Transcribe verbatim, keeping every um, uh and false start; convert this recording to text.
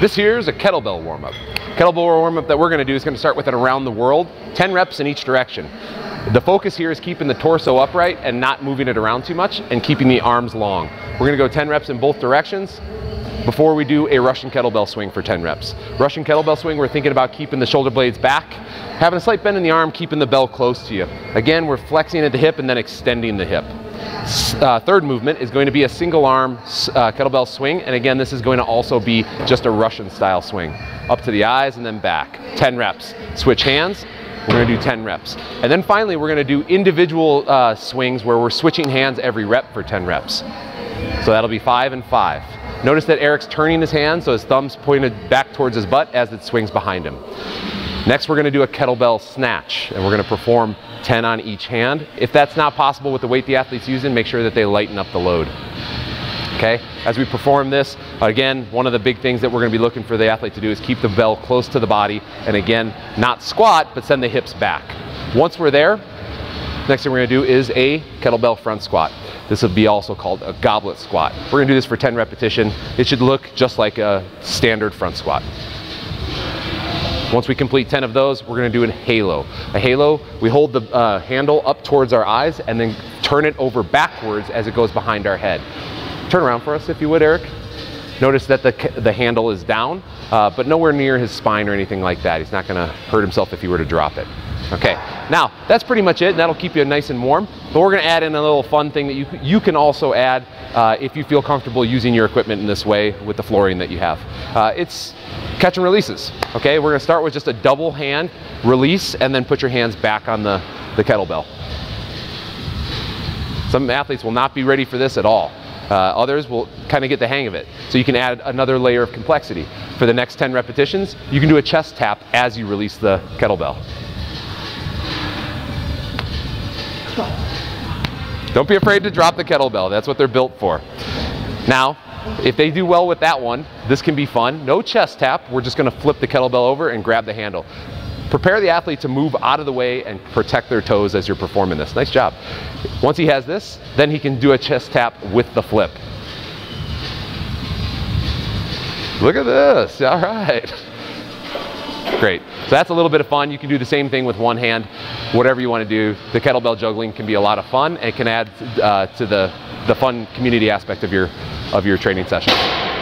This here's a kettlebell warm-up. Kettlebell warm-up that we're going to do is going to start with an around the world, ten reps in each direction. The focus here is keeping the torso upright and not moving it around too much and keeping the arms long. We're going to go ten reps in both directions before we do a Russian kettlebell swing for ten reps. Russian kettlebell swing, we're thinking about keeping the shoulder blades back, having a slight bend in the arm, keeping the bell close to you. Again, we're flexing at the hip and then extending the hip. Uh, third movement is going to be a single arm uh, kettlebell swing, and again this is going to also be just a Russian style swing. Up to the eyes and then back. ten reps. Switch hands. We're going to do ten reps. And then finally we're going to do individual uh, swings where we're switching hands every rep for ten reps. So that'll be five and five. Notice that Eric's turning his hand, so his thumb's pointed back towards his butt as it swings behind him. Next, we're going to do a kettlebell snatch, and we're going to perform ten on each hand. If that's not possible with the weight the athlete's using, make sure that they lighten up the load. Okay? As we perform this, again, one of the big things that we're going to be looking for the athlete to do is keep the bell close to the body, and again, not squat, but send the hips back. Once we're there, next thing we're going to do is a kettlebell front squat. This will be also called a goblet squat. We're going to do this for ten repetitions. It should look just like a standard front squat. Once we complete ten of those, we're going to do a halo. A halo, we hold the uh, handle up towards our eyes and then turn it over backwards as it goes behind our head. Turn around for us if you would, Eric. Notice that the, the handle is down, uh, but nowhere near his spine or anything like that. He's not going to hurt himself if he were to drop it. Okay, now that's pretty much it, and that'll keep you nice and warm, but we're going to add in a little fun thing that you, you can also add uh, if you feel comfortable using your equipment in this way with the flooring that you have. Uh, it's catch and releases. Okay, we're going to start with just a double hand release and then put your hands back on the, the kettlebell. Some athletes will not be ready for this at all. Uh, others will kind of get the hang of it. So you can add another layer of complexity. For the next ten repetitions, you can do a chest tap as you release the kettlebell. Don't be afraid to drop the kettlebell. That's what they're built for. Now, if they do well with that one, this can be fun. No chest tap. We're just going to flip the kettlebell over and grab the handle. Prepare the athlete to move out of the way and protect their toes as you're performing this. Nice job. Once he has this, then he can do a chest tap with the flip. Look at this. All right. Great. So that's a little bit of fun. You can do the same thing with one hand, whatever you want to do. The kettlebell juggling can be a lot of fun and can add uh, to the, the fun community aspect of your, of your training session.